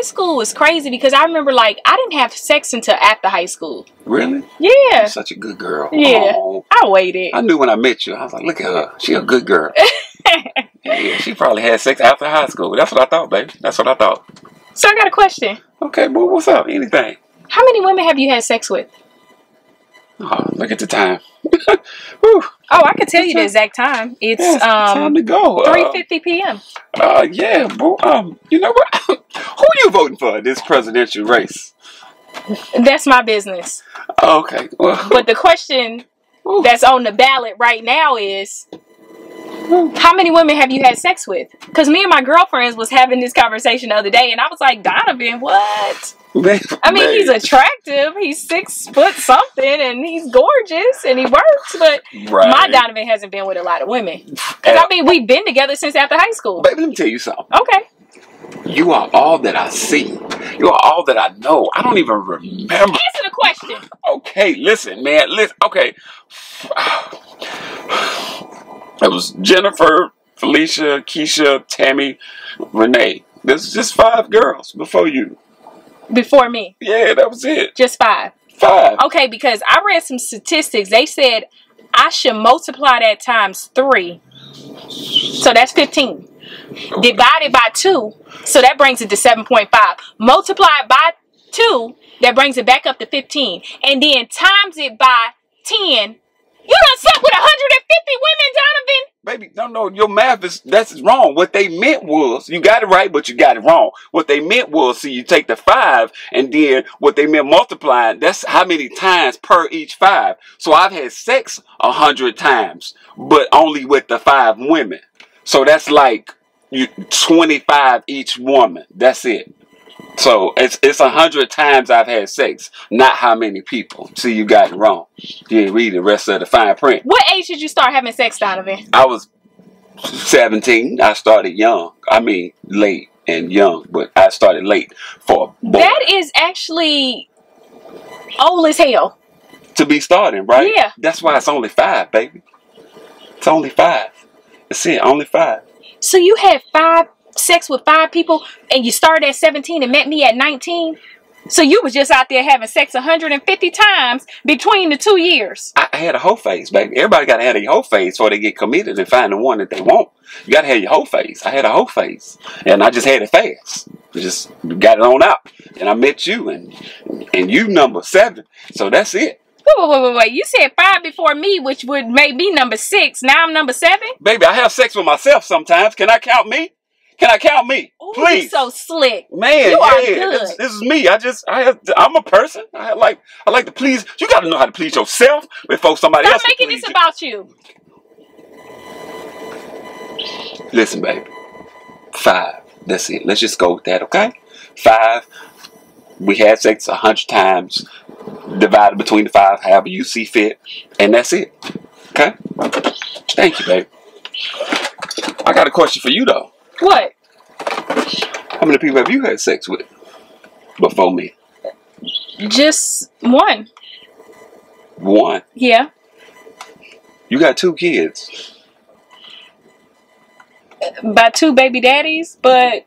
high school was crazy because I remember, like, I didn't have sex until after high school. Really? Yeah. You're such a good girl. Yeah. Oh, I waited. I knew when I met you. I was like, look at her. She a good girl. Yeah, she probably had sex after high school. That's what I thought, baby. That's what I thought. So I got a question. Okay, boo. What's up? Anything. How many women have you had sex with? Oh, look at the time. Oh, I can tell you the exact time. It's time to go. 3:50 p.m. Yeah, boo. You know what? Who are you voting for in this presidential race? That's my business. Oh, okay. Well, but the question that's on the ballot right now is, how many women have you had sex with? Because me and my girlfriends was having this conversation the other day, and I was like, Donovan, what? I mean, he's attractive. He's 6 foot something, and he's gorgeous, and he works. But my Donovan hasn't been with a lot of women. Because, I mean, we've been together since after high school. Baby, let me tell you something. Okay. You are all that I see. You are all that I know. I don't even remember. Answer the question. Okay, listen, man. Listen. Okay. It was Jennifer, Felicia, Keisha, Tammy, Renee. This is just 5 girls before you. Before me? Yeah, that was it. Just 5? 5. Okay, because I read some statistics. They said I should multiply that times 3. So that's 15. Okay. Divided by 2. So that brings it to 7.5. Multiplied by 2. That brings it back up to 15. And then times it by 10. You done slept with 150 women, Donovan? Baby, no, your math is, that's wrong. What they meant was, you got it right, but you got it wrong. What they meant was, see, you take the 5, and then what they meant multiplying, that's how many times per each 5. So I've had sex 100 times, but only with the 5 women. So that's like 25 each woman. That's it. So it's 100 times I've had sex, not how many people. See, you got it wrong. You didn't read the rest of the fine print. What age did you start having sex, Donovan? I was 17. I started young. I mean, late and young, but I started late for a boy. That is actually old as hell. To be starting, right? Yeah. That's why it's only 5, baby. It's only 5. That's it, only 5. So you had 5 sex with 5 people, and you started at 17 and met me at 19. So you was just out there having sex 150 times between the 2 years. I had a whole phase, baby. Everybody got to have a whole phase before they get committed and find the one that they want. You got to have your whole phase. I had a whole phase, and I just had it fast. Just got it on out, and I met you, and you number 7. So that's it. Wait, you said 5 before me, which would make me number 6. Now I'm number 7? Baby, I have sex with myself sometimes. Can I count me? Can I count me? Ooh, please. You're so slick. Man, you are good. This is me. I'm a person. I like to please. You got to know how to please yourself before somebody else. Stop making this about you. Listen, baby. 5. That's it. Let's just go with that, okay? 5. We had sex 100 times. Divided between the 5, however you see fit. And that's it. Okay? Thank you, baby. I got a question for you, though. What? How many people have you had sex with before me? Just 1. 1? Yeah. You got 2 kids. By 2 baby daddies, but...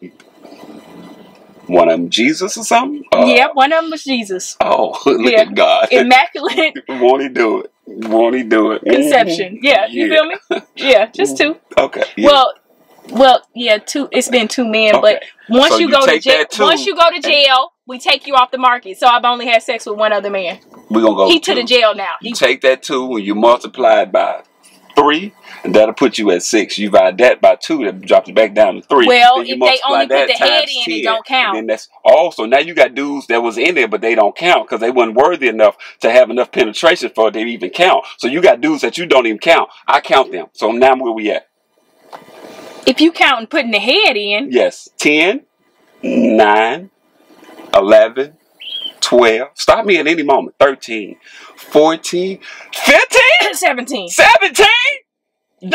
One of them Jesus or something? Yeah, one of them was Jesus. Oh, look at God. Immaculate. Won't he do it? Won't he do it? Conception. Yeah, you feel me? Yeah, just 2. Okay. Yeah. Well, yeah, 2. It's been 2 men, okay. But once you go to jail, we take you off the market. So I've only had sex with 1 other man. We're gonna go. He to the jail now. You take that 2 and you multiply it by 3, and that'll put you at 6. You divide that by 2, that drops it back down to 3. Well, if they only put the head in, it don't count. And then that's also now you got dudes that was in there, but they don't count because they weren't worthy enough to have enough penetration for it to even count. So you got dudes that you don't even count. I count them. So now where we at? If you count and putting the head in. Yes. 10, 9, 11, 12. Stop me at any moment. 13, 14, 15? 17. 17? Dudes?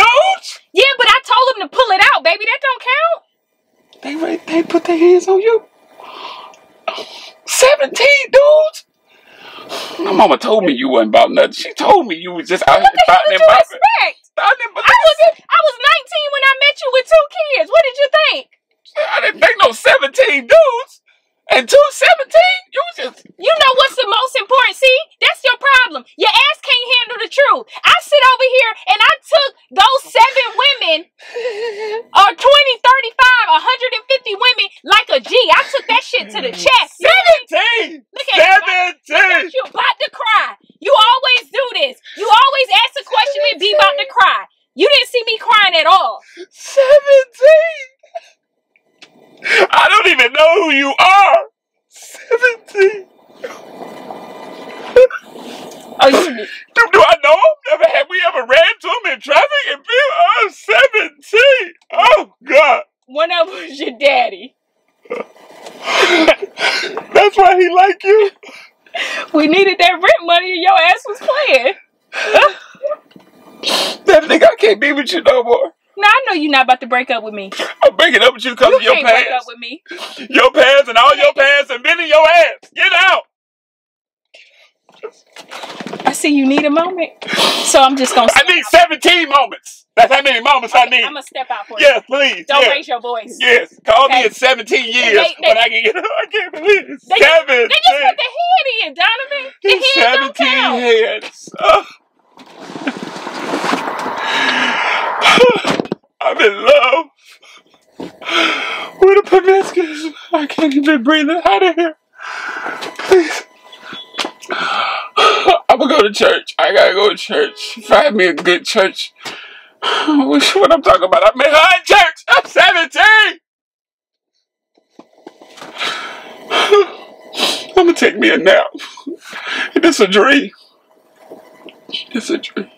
Yeah, but I told them to pull it out, baby. That don't count. They put their hands on you. 17 dudes? My mama told me you wasn't about nothing. She told me you was just out here fighting and bopping. I was 19 when I met you with 2 kids. What did you think? I didn't think no 17 dudes. in 217? You know what's the most important? See, that's your problem. Your ass can't handle the truth. I sit over here and I took those 7 women, or 20, 35, 150 women like a G. I took that shit to the chest. 17! Look at 17! You about to cry. You always do this. You always ask a question and be about to cry. You didn't see me crying at all. 17! I don't even know who you are. 17. Oh, do I know him? Have we ever ran to him in traffic? And I'm 17. Oh God. One of them was your daddy. That's why he liked you. We needed that rent money, and your ass was playing. That nigga, I can't be with you no more. No, I know you're not about to break up with me. I'm breaking up with you because of your pants. You can't break up with me. Your pants and all your pants and bending your ass. Get out. I see you need a moment, so I'm just going to... I need 17 moments. That's how many moments I need. I'm going to step out for you. Yes, please. Don't raise your voice. Yes. Call me in 17 years when I can get up. I can't believe it. 17. They just put the head in, Donovan. The head don't count. 17 heads. I'm in love with a proboscis. I can't even breathe it out of here. Please. I'm gonna go to church. I gotta go to church. Find me a good church. I wish what I'm talking about. I'm in high church. I'm 17. I'm gonna take me a nap. It's a dream. It's a dream.